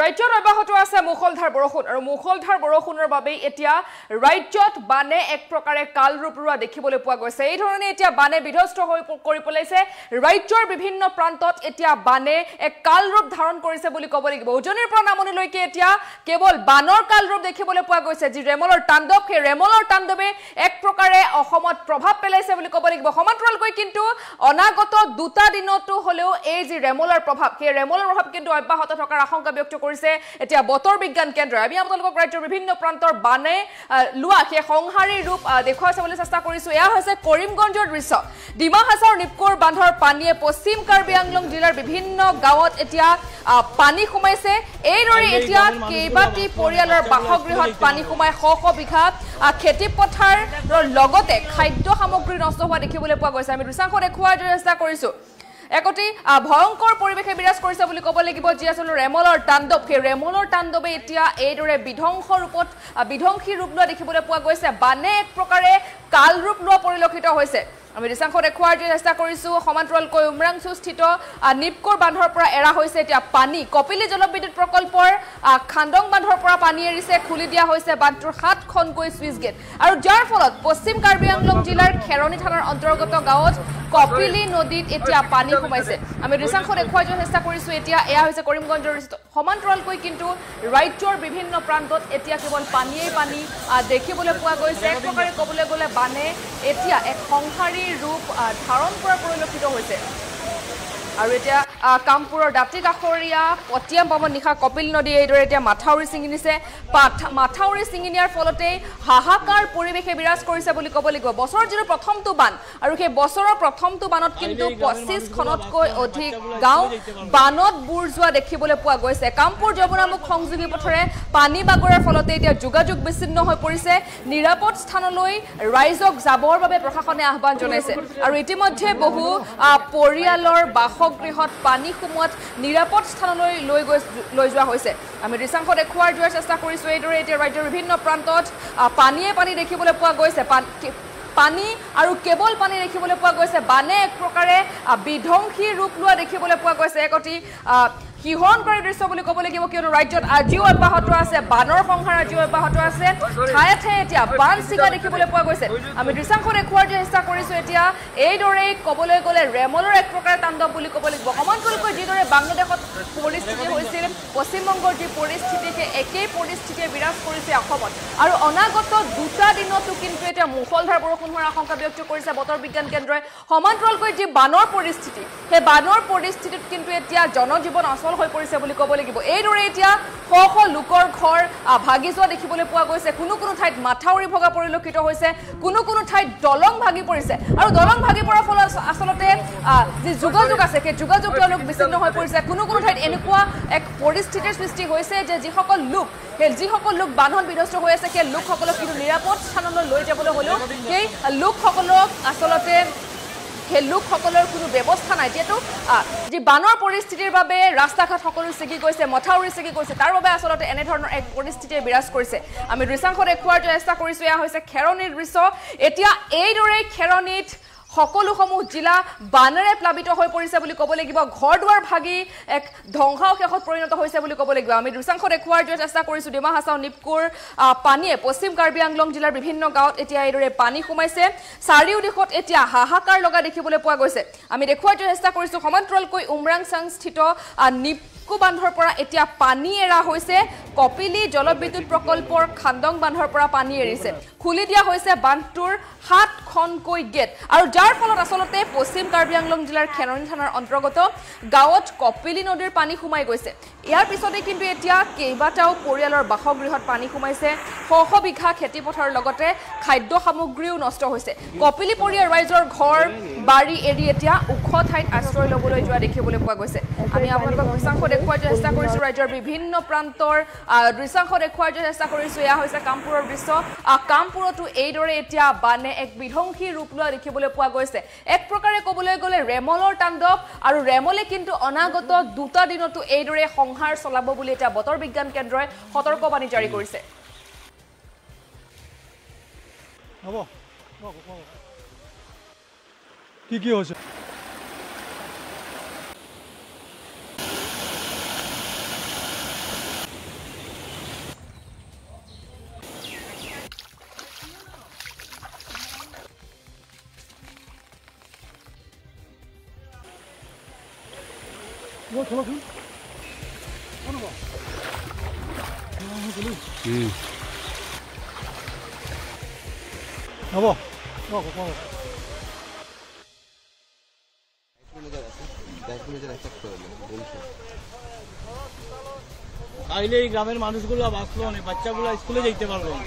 ৰাজ্যৰ অব্যাহত আছে মুখলধাৰ বৰষুণ আৰু মুখলধাৰ বৰষুণৰ বাবে এতিয়া ৰাজ্যত বানে এক প্ৰকাৰে কালৰূপৰুৱা দেখিবলৈ পোৱা গৈছে এই ধৰণে এতিয়া বানে বিধ্বস্ত হৈ কৰি পলাইছে ৰাজ্যৰ বিভিন্ন প্ৰান্তত এতিয়া বানে এক কালৰূপ ধাৰণ কৰিছে বুলি ক'ব লাগিব উজনিৰ পৰা নামনিলৈকে এতিয়া কেৱল বানৰ কালৰূপ দেখিবলৈ পোৱা গৈছে যি ৰেমলৰ তাণ্ডৱ হে ৰেমলৰ তাণ্ডৱে এক প্ৰকাৰে অসমত প্ৰভাৱ পেলাইছে বুলি ক'ব লাগিব সমান্তৰালকৈ কিন্তু অনাগত দুটা দিনতো হলেও এই যি ৰেমলৰ প্ৰভাৱ হে ৰেমলৰ প্ৰভাৱ কিন্তু অব্যাহত থকাৰ আশংকা ব্যক্ত কৰিছে এতিয়া বতৰ বিজ্ঞান কেন্দ্ৰ আমি আপোনালোকক ৰাজ্যৰ বিভিন্ন প্ৰান্তৰ বানে লুৱা কে সংহাৰী ৰূপ দেখুৱাবলৈ চেষ্টা কৰিছো এয়া হৈছে কৰিমগঞ্জৰ দৃশ্য ডিমা হাছাওৰ নিপকোৰ বান্ধৰ পানীয়ে পশ্চিম কাৰ্বি আংলং জিলাৰ বিভিন্ন গাঁৱত এতিয়া পানী সোমাইছে এইদৰে এতিয়া কেইবাটি পৰিয়ালৰ বাসগৃহত পানী সোমাই শ শ বিঘা খেতি পথাৰৰ লগতে খাদ্য সামগ্ৰী নষ্ট হোৱা দেখিবলৈ পোৱা গৈছে আমি দৃশ্যাংশ দেখুৱাৰ চেষ্টা কৰিছো একটি ভয়ঙ্কৰ পৰিবেশে বিৰাজ কৰিছে বুলি কব লাগিব যি আসলে ৰেমলৰ তাণ্ডৱে এতিয়া এইদৰে বিধ্বংসী ৰূপ লোৱা দেখিবলৈ পোৱা গৈছে বানে এক প্ৰকাৰে কাল ৰূপ লোৱা পৰিলক্ষিত হৈছে আমি দৃশ্যাংশ দেখুৱাৰ চেষ্টা কৰিছো সমান্তৰালকৈ উমৰাংছুস্থিত নিপকোৰ বান্ধৰ পৰা এৰা হৈছে এতিয়া পানী কপিলি জলবিদ্যুৎ প্ৰকল্পৰ খান্দং বান্ধৰ পৰা পানী এৰিছে খুলি দিয়া হৈছে বান্ধটোৰ ৭খনকৈ সুইচ গেট আৰু যাৰ ফলত পশ্চিম কাৰ্বি আংলং জিলাৰ খেৰণী থানাৰ অন্তৰ্গত গাঁৱত কপিলি নদীত এতিয়া পানী সোমাইছে আমি দৃশ্যাংশ দেখুৱাৰ চেষ্টা কৰিছো এতিয়া এয়া হৈছে কৰিমগঞ্জৰ সমান্তৰালকৈ কিন্তু ৰাজ্যৰ বিভিন্ন প্ৰান্তত এতিয়া কেৱল পানীয়েই পানী দেখিবলৈ পোৱা গৈছে এক প্ৰকাৰে ক'বলৈ গ'লে বানে এতিয়া এক সংহাৰী ৰূপ ধাৰণ কৰা পৰিলক্ষিত হৈছে আৰু এতিয়া কামপুৰৰ দাঁতি কাষৰীয়া পটিয়াম পাৱন নিশা কপিল নদী এইদৰে এতিয়া মাথাউৰি ছিঙিনিছে মাথাউৰি ছিঙিনিয়াৰ ফলতে হাহাকাৰ পৰিৱেশে বিৰাজ কৰিছে বুলি ক'ব লাগিব বছৰৰ যিটো প্ৰথমটো বান আৰু সেই বছৰৰ প্ৰথমটো বানত কিন্তু ২৫খনতকৈ অধিক গাঁও বানত বুৰ যোৱা দেখিবলৈ পোৱা গৈছে কামপুৰ যমুনামুখ সংযোগী পথৰে পানী বাগৰাৰ ফলতে এতিয়া যোগাযোগ বিচ্ছিন্ন হৈ পৰিছে নিৰাপদ স্থানলৈ ৰাইজক যাবৰ বাবে প্ৰশাসনে আহ্বান জনাইছে আৰু ইতিমধ্যে বহু পৰিয়ালৰ বাসগৃহত পানী সোমোৱাত নিৰাপদ স্থানলৈ লৈ যোৱা হৈছে আমি দৃশ্যাংশ দেখুৱাৰ চেষ্টা কৰিছো এইদৰে এতিয়া ৰাজ্যৰ বিভিন্ন প্ৰান্তত পানী দেখিবলৈ পোৱা গৈছে পানী আৰু কেৱল পানী দেখিবলৈ পোৱা গৈছে বানে এক প্ৰকাৰে বিধ্বংসী ৰূপ লোৱা দেখিবলৈ পোৱা গৈছে একটি শিহৰণকাৰী দৃশ্য বুলি ক'ব লাগিব কিয়নো ৰাজ্যত আজিও অব্যাহত আছে বানৰ সংহাৰ আজিও অব্যাহত আছে ঠায়ে ঠায়ে এতিয়া বান ছিগা দেখিবলৈ পোৱা গৈছে আমি দৃশ্যাংশ দেখুৱাৰ চেষ্টা কৰিছো এতিয়া এইদৰেই ক'বলৈ গ'লে ৰেমলৰ এক প্ৰকাৰ তাণ্ডৱ বুলি ক'ব লাগিব সমান্তৰালকৈ যিদৰে বাংলাদেশত পৰিস্থিতি হৈছিল পশ্চিমবংগৰ যি পৰিস্থিতি সেই একেই পৰিস্থিতিয়ে বিৰাজ কৰিছে অসমত আৰু অনাগত দুটা দিনতো কিন্তু এতিয়া মুখলধাৰ বৰষুণ হোৱাৰ আশংকা ব্যক্ত কৰিছে বতৰ বিজ্ঞান কেন্দ্ৰই সমান্তৰালকৈ যি বানৰ পৰিস্থিতি সেই বানৰ পৰিস্থিতিত কিন্তু এতিয়া জনজীৱন অচল হৈ পৰিছে বুলি ক'ব লাগিব এইদৰে এতিয়া শ শ লোকৰ ঘৰ ভাগি যোৱা দেখিবলৈ পোৱা গৈছে কোনো ঠাইত মাথাউৰি ভগা পৰিলক্ষিত হৈছে কোনো ঠাইত দলং ভাগি পৰিছে আৰু দলং ভাগি পৰাৰ ফলত আচলতে যি যোগাযোগ আছে সেই যোগাযোগ তেওঁলোক বিচ্ছিন্ন হৈ পৰিছে কোনো ঠাইত এনেকুৱা এক পৰিস্থিতিৰ সৃষ্টি হৈছে যে যিসকল লোক বানহল বিধ্বস্ত হৈ আছে সেই লোকসকলক কিন্তু নিৰাপদ স্থানলৈ লৈ যাবলৈ হ'লেও সেই লোকসকলক আচলতে সেই লোকসকলৰ কোনো ব্যৱস্থা নাই যিহেতু যি বানৰ পৰিস্থিতিৰ বাবে ৰাস্তা ঘাট সকলো ছিগি গৈছে মথাউৰি ছিগি গৈছে তাৰ বাবে আচলতে এনেধৰণৰ এক পৰিস্থিতিয়ে বিৰাজ কৰিছে আমি দৃশ্যাংশ দেখুৱাৰ চেষ্টা কৰিছোঁ এয়া হৈছে খেৰণীৰ দৃশ্য এতিয়া এইদৰে খেৰণীত সকলোসমূহ জিলা বানেৰে প্লাবিত হৈ পৰিছে বুলি ক'ব লাগিব ঘৰ দুৱাৰ ভাগি এক ধ্বংসাৱশেষত পৰিণত হৈছে বুলি ক'ব লাগিব আমি দৃশ্যাংশ দেখুৱাৰ চেষ্টা কৰিছোঁ ডিমা হাছাও নিপকোৰ পানীয়ে পশ্চিম কাৰ্বি আংলং জিলাৰ বিভিন্ন গাঁৱত এতিয়া এইদৰে পানী সোমাইছে চাৰিও দিশত এতিয়া হাহাকাৰ লগা দেখিবলৈ পোৱা গৈছে আমি দেখুৱাৰ চেষ্টা কৰিছোঁ সমান্তৰালকৈ উমৰাংছাংস্থিত নিপকো বান্ধৰ পৰা এতিয়া পানী এৰা হৈছে কপিলি জলবিদ্যুৎ প্ৰকল্পৰ খান্দং বান্ধৰ পৰা পানী এৰিছে খুলি দিয়া হৈছে বান্ধটোৰ ৭খনকৈ গেট আৰু যাৰ ফলত আচলতে পশ্চিম কাৰ্বি আংলং জিলাৰ খেৰণী থানাৰ অন্তৰ্গত গাঁৱত কপিলি নদীৰ পানী সোমাই গৈছে ইয়াৰ পিছতে কিন্তু এতিয়া কেইবাটাও পৰিয়ালৰ বাসগৃহত পানী সোমাইছে শ শ বিঘা খেতি পথাৰৰ লগতে খাদ্য সামগ্ৰীও নষ্ট হৈছে কপিলি পৰিয়ালৰ ৰাইজৰ ঘৰ বাৰী এৰি এতিয়া ওখ ঠাইত আশ্ৰয় ল'বলৈ যোৱা দেখিবলৈ পোৱা গৈছে আমি আপোনালোকক দৃশ্যাংশ দেখুৱাৰ চেষ্টা কৰিছোঁ ৰাজ্যৰ বিভিন্ন প্ৰান্তৰ দৃশ্যাংশ দেখুৱাৰ চেষ্টা কৰিছোঁ এয়া হৈছে কামপুৰৰ দৃশ্য কামপুৰতো এইদৰে এতিয়া বানে এক বিধ্বংসী ৰূপ লোৱা দেখিবলৈ পোৱা গৈছে এক প্ৰকাৰে ক'বলৈ গ'লে ৰেমলৰ তাণ্ডৱ আৰু ৰেমলে কিন্তু অনাগত দুটা দিনতো এইদৰে সংহাৰ চলাব বুলি এটা বতৰ বিজ্ঞান কেন্দ্ৰই সতৰ্কবাণী জাৰি কৰিছে হ'ব কি হৈছে তাইলে এই গ্রামের মানুষগুলো বাঁচলো না, বাচ্চাগুলো স্কুলে যেতে পারলো না।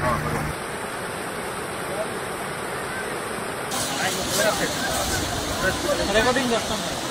हा बरोबर आहे